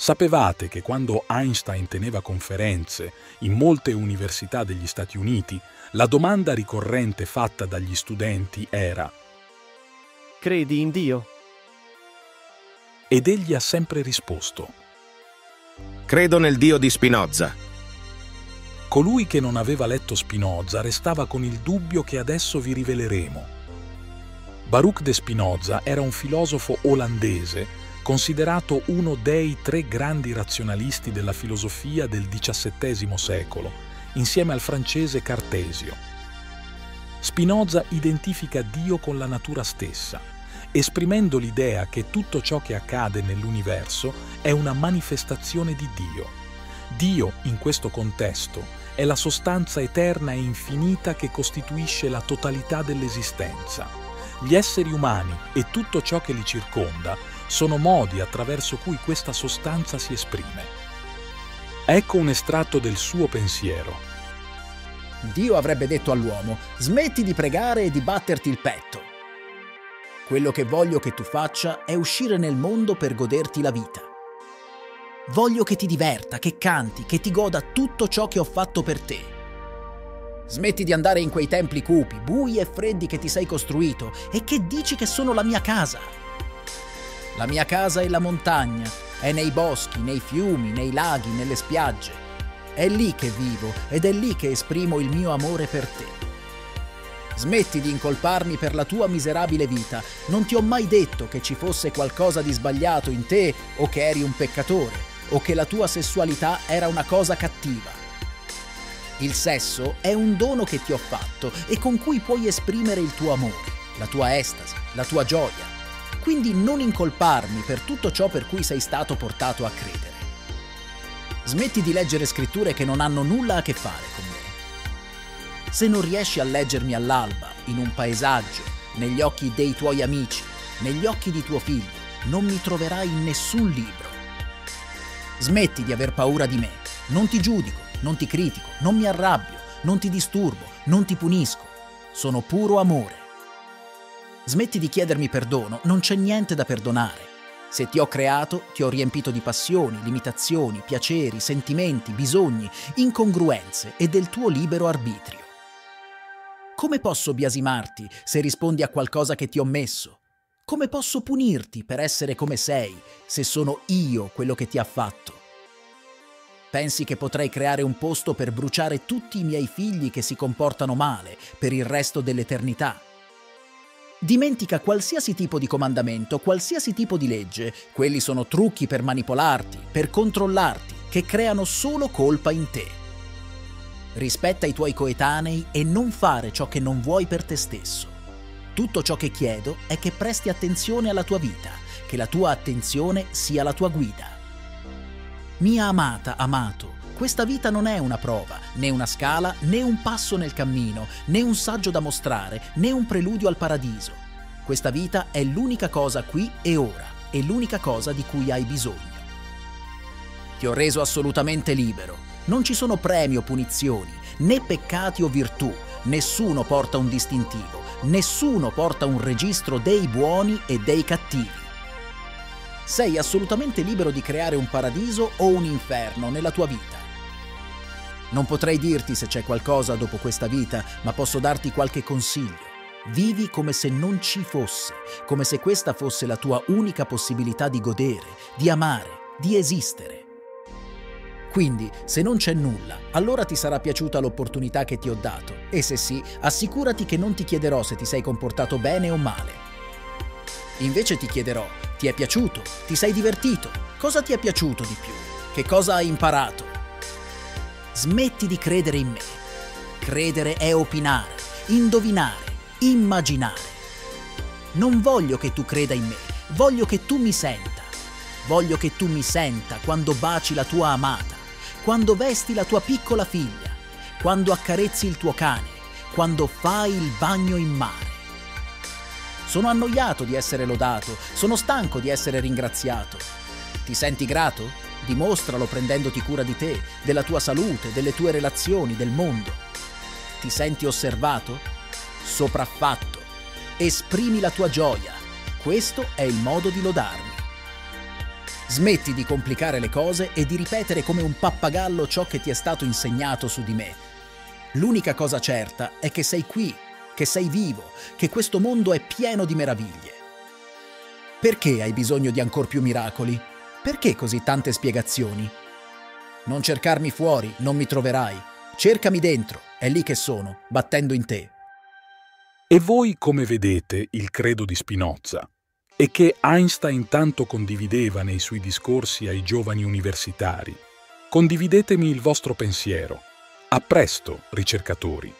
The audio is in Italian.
Sapevate che quando Einstein teneva conferenze in molte università degli Stati Uniti, la domanda ricorrente fatta dagli studenti era «Credi in Dio?» Ed egli ha sempre risposto «Credo nel Dio di Spinoza». Colui che non aveva letto Spinoza restava con il dubbio che adesso vi riveleremo. Baruch de Spinoza era un filosofo olandese considerato uno dei tre grandi razionalisti della filosofia del XVII secolo, insieme al francese Cartesio. Spinoza identifica Dio con la natura stessa, esprimendo l'idea che tutto ciò che accade nell'universo è una manifestazione di Dio. Dio, in questo contesto, è la sostanza eterna e infinita che costituisce la totalità dell'esistenza. Gli esseri umani e tutto ciò che li circonda sono modi attraverso cui questa sostanza si esprime. Ecco un estratto del suo pensiero. Dio avrebbe detto all'uomo: smetti di pregare e di batterti il petto. Quello che voglio che tu faccia è uscire nel mondo per goderti la vita. Voglio che ti diverta, che canti, che ti goda tutto ciò che ho fatto per te. Smetti di andare in quei templi cupi, bui e freddi che ti sei costruito e che dici che sono la mia casa. La mia casa è la montagna, è nei boschi, nei fiumi, nei laghi, nelle spiagge. È lì che vivo ed è lì che esprimo il mio amore per te. Smetti di incolparmi per la tua miserabile vita. Non ti ho mai detto che ci fosse qualcosa di sbagliato in te o che eri un peccatore o che la tua sessualità era una cosa cattiva. Il sesso è un dono che ti ho fatto e con cui puoi esprimere il tuo amore, la tua estasi, la tua gioia. Quindi non incolparmi per tutto ciò per cui sei stato portato a credere. Smetti di leggere scritture che non hanno nulla a che fare con me. Se non riesci a leggermi all'alba, in un paesaggio, negli occhi dei tuoi amici, negli occhi di tuo figlio, non mi troverai in nessun libro. Smetti di aver paura di me. Non ti giudico, non ti critico, non mi arrabbio, non ti disturbo, non ti punisco. Sono puro amore. Smetti di chiedermi perdono, non c'è niente da perdonare. Se ti ho creato, ti ho riempito di passioni, limitazioni, piaceri, sentimenti, bisogni, incongruenze e del tuo libero arbitrio. Come posso biasimarti se rispondi a qualcosa che ti ho messo? Come posso punirti per essere come sei, se sono io quello che ti ha fatto? Pensi che potrei creare un posto per bruciare tutti i miei figli che si comportano male per il resto dell'eternità? Dimentica qualsiasi tipo di comandamento, qualsiasi tipo di legge. Quelli sono trucchi per manipolarti, per controllarti, che creano solo colpa in te. Rispetta i tuoi coetanei e non fare ciò che non vuoi per te stesso. Tutto ciò che chiedo è che presti attenzione alla tua vita, che la tua attenzione sia la tua guida. Mia amata, amato, questa vita non è una prova, né una scala, né un passo nel cammino, né un saggio da mostrare, né un preludio al paradiso. Questa vita è l'unica cosa qui e ora, è l'unica cosa di cui hai bisogno. Ti ho reso assolutamente libero. Non ci sono premi o punizioni, né peccati o virtù. Nessuno porta un distintivo, nessuno porta un registro dei buoni e dei cattivi. Sei assolutamente libero di creare un paradiso o un inferno nella tua vita. Non potrei dirti se c'è qualcosa dopo questa vita, ma posso darti qualche consiglio. Vivi come se non ci fosse, come se questa fosse la tua unica possibilità di godere, di amare, di esistere. Quindi, se non c'è nulla, allora ti sarà piaciuta l'opportunità che ti ho dato, e se sì, assicurati che non ti chiederò se ti sei comportato bene o male. Invece ti chiederò: ti è piaciuto? Ti sei divertito? Cosa ti è piaciuto di più? Che cosa hai imparato? Smetti di credere in me. Credere è opinare, indovinare, immaginare. Non voglio che tu creda in me, voglio che tu mi senta. Voglio che tu mi senta quando baci la tua amata, quando vesti la tua piccola figlia, quando accarezzi il tuo cane, quando fai il bagno in mare. Sono annoiato di essere lodato, sono stanco di essere ringraziato. Ti senti grato? Dimostralo prendendoti cura di te, della tua salute, delle tue relazioni, del mondo. Ti senti osservato? Sopraffatto. Esprimi la tua gioia. Questo è il modo di lodarmi. Smetti di complicare le cose e di ripetere come un pappagallo ciò che ti è stato insegnato su di me. L'unica cosa certa è che sei qui, che sei vivo, che questo mondo è pieno di meraviglie. Perché hai bisogno di ancor più miracoli? Perché così tante spiegazioni? Non cercarmi fuori, non mi troverai. Cercami dentro, è lì che sono, battendo in te. E voi come vedete il credo di Spinoza, e che Einstein tanto condivideva nei suoi discorsi ai giovani universitari? Condividetemi il vostro pensiero. A presto, ricercatori!